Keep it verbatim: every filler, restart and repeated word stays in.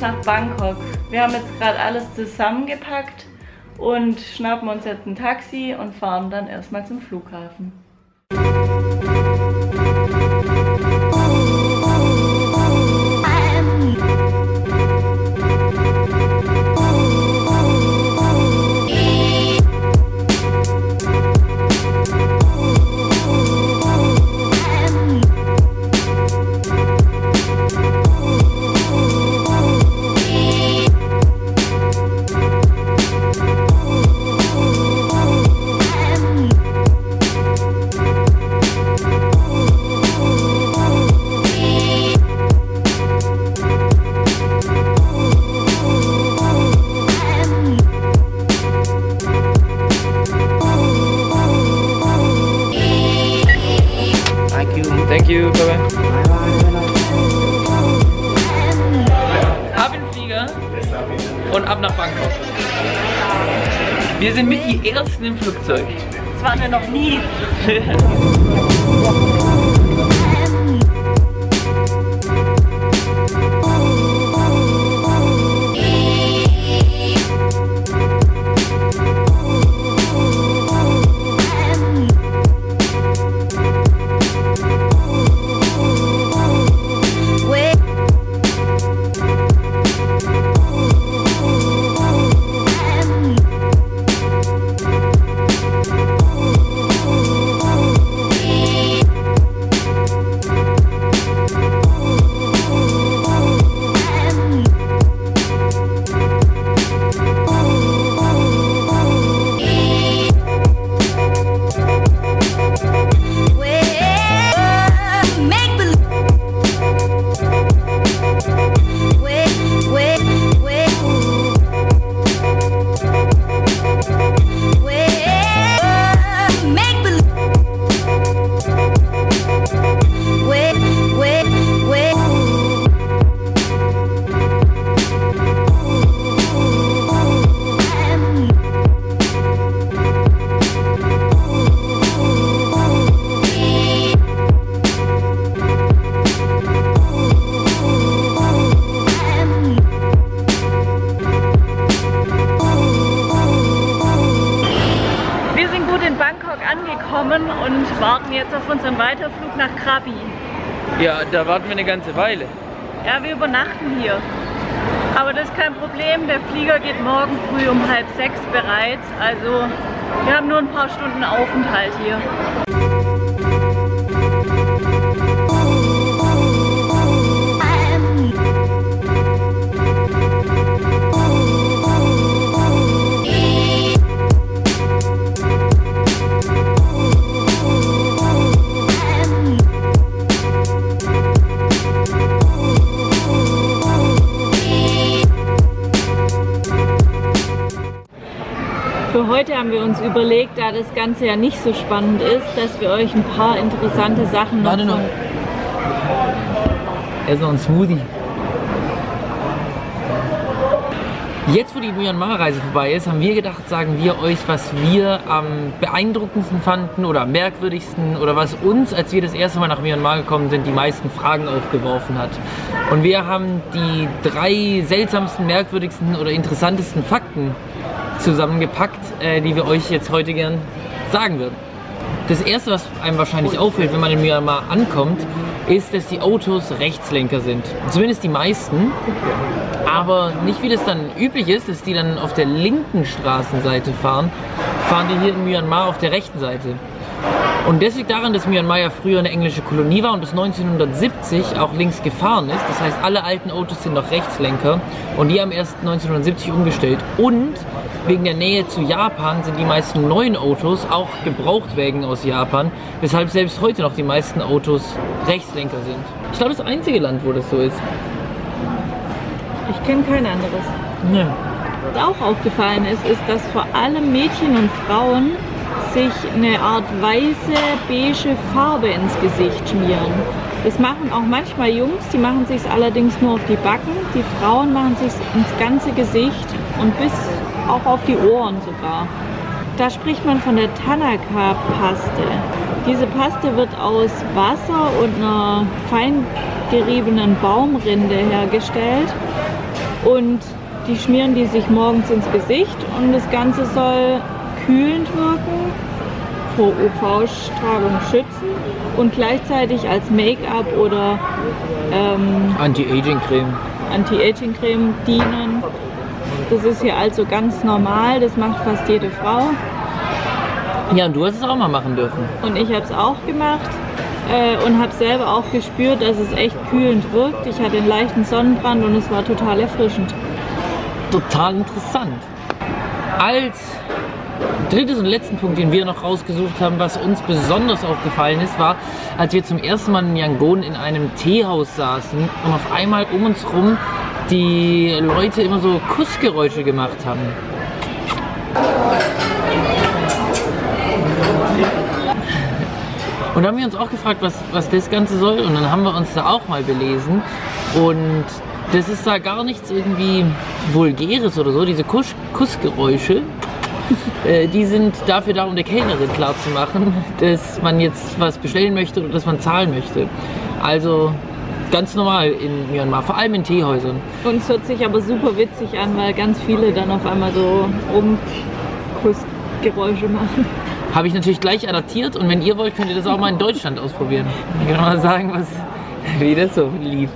uns nach Bangkok. Wir haben jetzt gerade alles zusammengepackt und schnappen uns jetzt ein Taxi und fahren dann erstmal zum Flughafen. Wir sind mit die Ersten im Flugzeug. Das waren wir noch nie. Und warten jetzt auf unseren Weiterflug nach Krabi. Ja, da warten wir eine ganze Weile. Ja, wir übernachten hier. Aber das ist kein Problem, der Flieger geht morgen früh um halb sechs bereits. Also wir haben nur ein paar Stunden Aufenthalt hier. Für heute haben wir uns überlegt, da das Ganze ja nicht so spannend ist, dass wir euch ein paar interessante Sachen noch... Warte noch. Erst noch ein Smoothie. Jetzt, wo die Myanmar-Reise vorbei ist, haben wir gedacht, sagen wir euch, was wir am beeindruckendsten fanden oder am merkwürdigsten oder was uns, als wir das erste Mal nach Myanmar gekommen sind, die meisten Fragen aufgeworfen hat. Und wir haben die drei seltsamsten, merkwürdigsten oder interessantesten Fakten zusammengepackt, äh, die wir euch jetzt heute gern sagen würden. Das erste, was einem wahrscheinlich auffällt, wenn man in Myanmar ankommt, ist, dass die Autos Rechtslenker sind. Zumindest die meisten. Aber nicht wie das dann üblich ist, dass die dann auf der linken Straßenseite fahren, fahren die hier in Myanmar auf der rechten Seite. Und das liegt daran, dass Myanmar ja früher eine englische Kolonie war und bis neunzehnhundertsiebzig auch links gefahren ist. Das heißt, alle alten Autos sind noch Rechtslenker und die haben erst neunzehnhundertsiebzig umgestellt. Und wegen der Nähe zu Japan sind die meisten neuen Autos auch Gebrauchtwagen aus Japan, weshalb selbst heute noch die meisten Autos Rechtslenker sind. Ich glaube, das einzige Land, wo das so ist. Ich kenne kein anderes. Nee. Was auch aufgefallen ist, ist, dass vor allem Mädchen und Frauen sich eine Art weiße, beige Farbe ins Gesicht schmieren. Das machen auch manchmal Jungs, die machen sich allerdings nur auf die Backen. Die Frauen machen sich ins ganze Gesicht und bis auch auf die Ohren sogar. Da spricht man von der Tanaka-Paste. Diese Paste wird aus Wasser und einer fein geriebenen Baumrinde hergestellt und die schmieren die sich morgens ins Gesicht und das Ganze soll kühlend wirken, vor U V-Strahlung schützen und gleichzeitig als Make-up oder ähm, Anti-Aging-Creme Anti-Aging-Creme dienen. Das ist hier also ganz normal, das macht fast jede Frau. Ja, und du hast es auch mal machen dürfen. Und ich habe es auch gemacht äh, und habe selber auch gespürt, dass es echt kühlend wirkt. Ich hatte einen leichten Sonnenbrand und es war total erfrischend. Total interessant. Als drittes und letzten Punkt, den wir noch rausgesucht haben, was uns besonders aufgefallen ist, war, als wir zum ersten Mal in Yangon in einem Teehaus saßen und auf einmal um uns rum die Leute immer so Kussgeräusche gemacht haben. Und dann haben wir uns auch gefragt, was, was das Ganze soll, und dann haben wir uns da auch mal belesen, und das ist da gar nichts irgendwie Vulgäres oder so, diese Kuss Kussgeräusche. Die sind dafür da, um der Kellnerin klarzumachen, dass man jetzt was bestellen möchte oder dass man zahlen möchte. Also ganz normal in Myanmar, vor allem in Teehäusern. Uns hört sich aber super witzig an, weil ganz viele dann auf einmal so Rumkussgeräusche machen. Habe ich natürlich gleich adaptiert, und wenn ihr wollt, könnt ihr das auch mal in Deutschland ausprobieren. Ich kann mal sagen, was, wie das so lief.